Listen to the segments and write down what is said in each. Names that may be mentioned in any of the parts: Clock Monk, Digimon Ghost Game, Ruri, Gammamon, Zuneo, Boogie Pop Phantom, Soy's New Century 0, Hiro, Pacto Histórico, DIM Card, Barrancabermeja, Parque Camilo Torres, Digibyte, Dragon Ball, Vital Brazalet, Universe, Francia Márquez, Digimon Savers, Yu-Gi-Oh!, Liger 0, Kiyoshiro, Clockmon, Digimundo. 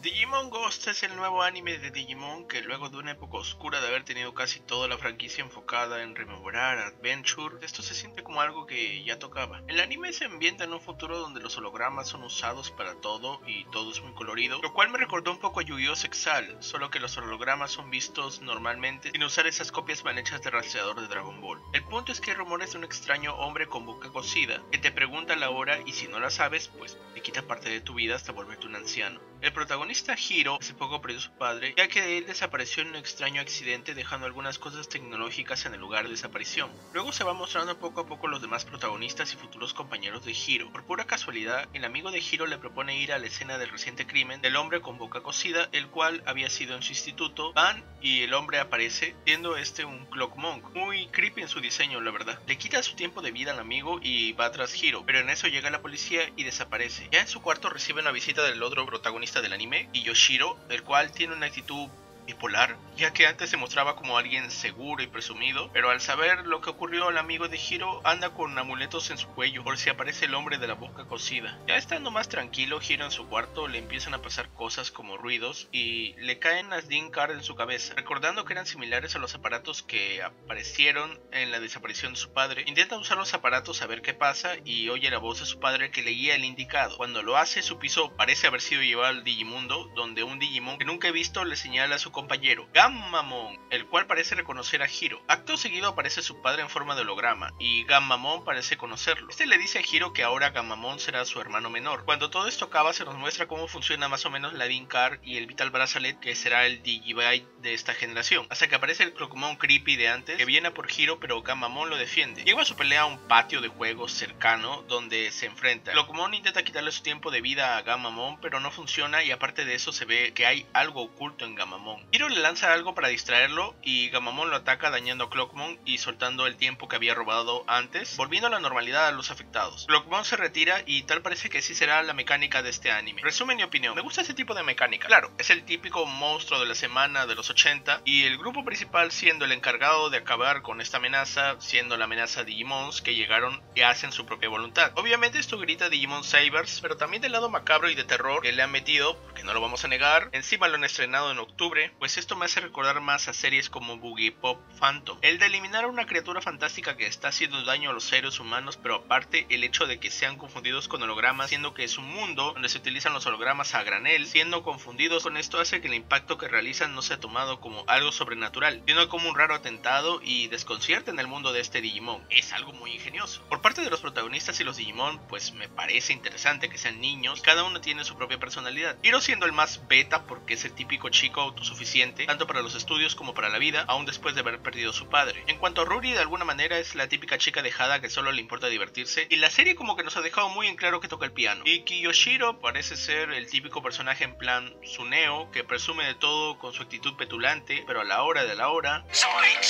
Digimon Ghost es el nuevo anime de Digimon que luego de una época oscura de haber tenido casi toda la franquicia enfocada en rememorar Adventure, esto se siente como algo que ya tocaba. El anime se ambienta en un futuro donde los hologramas son usados para todo y todo es muy colorido, lo cual me recordó un poco a Yu-Gi-Oh! Sexal, solo que los hologramas son vistos normalmente sin usar esas copias mal hechas de rastreador de Dragon Ball. El punto es que hay rumores de un extraño hombre con boca cocida que te pregunta la hora y si no la sabes, pues te quita parte de tu vida hasta volverte un anciano. El protagonista Hiro hace poco perdió a su padre, ya que de él desapareció en un extraño accidente dejando algunas cosas tecnológicas en el lugar de desaparición. Luego se va mostrando poco a poco los demás protagonistas y futuros compañeros de Hiro. Por pura casualidad, el amigo de Hiro le propone ir a la escena del reciente crimen del hombre con boca cocida, el cual había sido en su instituto. Van y el hombre aparece, siendo este un Clock Monk, muy creepy en su diseño la verdad. Le quita su tiempo de vida al amigo y va tras Hiro, pero en eso llega la policía y desaparece. Ya en su cuarto recibe una visita del otro protagonista del anime, Kiyoshiro, el cual tiene una actitud bipolar, ya que antes se mostraba como alguien seguro y presumido, pero al saber lo que ocurrió el amigo de Hiro anda con amuletos en su cuello por si aparece el hombre de la boca cocida. Ya estando más tranquilo, Hiro en su cuarto le empiezan a pasar cosas como ruidos y le caen las DIM Card en su cabeza, recordando que eran similares a los aparatos que aparecieron en la desaparición de su padre. Intenta usar los aparatos a ver qué pasa y oye la voz de su padre que le guía el indicado. Cuando lo hace, su piso parece haber sido llevado al Digimundo, donde un Digimon que nunca he visto le señala a su compañero Gammamon, el cual parece reconocer a Hiro. Acto seguido aparece su padre en forma de holograma y Gammamon parece conocerlo. Este le dice a Hiro que ahora Gammamon será su hermano menor. Cuando todo esto acaba, se nos muestra cómo funciona más o menos la DIM Card y el Vital Brazalet, que será el Digibyte de esta generación, hasta que aparece el Clockmon creepy de antes, que viene a por Hiro, pero Gammamon lo defiende. Llega a su pelea a un patio de juegos cercano donde se enfrenta. Clockmon intenta quitarle su tiempo de vida a Gammamon, pero no funciona y aparte de eso se ve que hay algo oculto en Gammamon. Hiro le lanza algo para distraerlo y Gammamon lo ataca dañando a Clockmon y soltando el tiempo que había robado antes, volviendo a la normalidad a los afectados. Clockmon se retira y tal parece que sí será la mecánica de este anime. Resumen y opinión, me gusta ese tipo de mecánica. Claro, es el típico monstruo de la semana de los 80 y el grupo principal siendo el encargado de acabar con esta amenaza, siendo la amenaza Digimons que llegaron y hacen su propia voluntad. Obviamente esto grita Digimon Savers, pero también del lado macabro y de terror que le han metido, porque no lo vamos a negar. Encima lo han estrenado en octubre. Pues esto me hace recordar más a series como Boogie Pop Phantom. El de eliminar a una criatura fantástica que está haciendo daño a los seres humanos, pero aparte el hecho de que sean confundidos con hologramas, siendo que es un mundo donde se utilizan los hologramas a granel, siendo confundidos con esto hace que el impacto que realizan no sea tomado como algo sobrenatural, sino como un raro atentado y desconcierta en el mundo de este Digimon. Es algo muy ingenioso. Por parte de los protagonistas y los Digimon, pues me parece interesante que sean niños, cada uno tiene su propia personalidad. Hiro siendo el más beta porque es el típico chico autosuficiente, tanto para los estudios como para la vida, aún después de haber perdido a su padre. En cuanto a Ruri, de alguna manera es la típica chica dejada que solo le importa divertirse, y la serie como que nos ha dejado muy en claro que toca el piano. Y Kiyoshiro parece ser el típico personaje en plan Zuneo, que presume de todo con su actitud petulante, pero a la hora de la hora.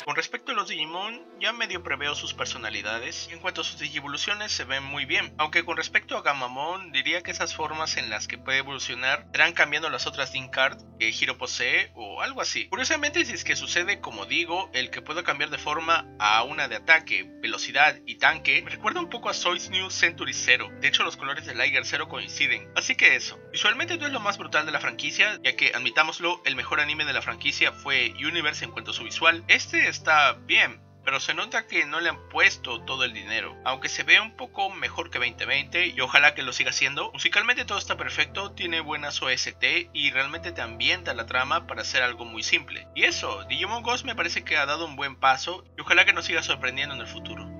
Con respecto a los Digimon, ya medio preveo sus personalidades, y en cuanto a sus digivoluciones se ven muy bien, aunque con respecto a Gammamon, diría que esas formas en las que puede evolucionar serán cambiando las otras DIM Card que Hiro posee o algo así. Curiosamente, si es que sucede como digo, el que pueda cambiar de forma a una de ataque, velocidad y tanque, me recuerda un poco a Soy's New Century 0, de hecho los colores de Liger 0 coinciden, así que eso. Visualmente no es lo más brutal de la franquicia, ya que admitámoslo, el mejor anime de la franquicia fue Universe en cuanto a su visual. Este está bien, pero se nota que no le han puesto todo el dinero, aunque se ve un poco mejor que 2020 y ojalá que lo siga siendo. Musicalmente todo está perfecto, tiene buenas OST y realmente te ambienta la trama para hacer algo muy simple. Y eso, Digimon Ghost me parece que ha dado un buen paso y ojalá que nos siga sorprendiendo en el futuro.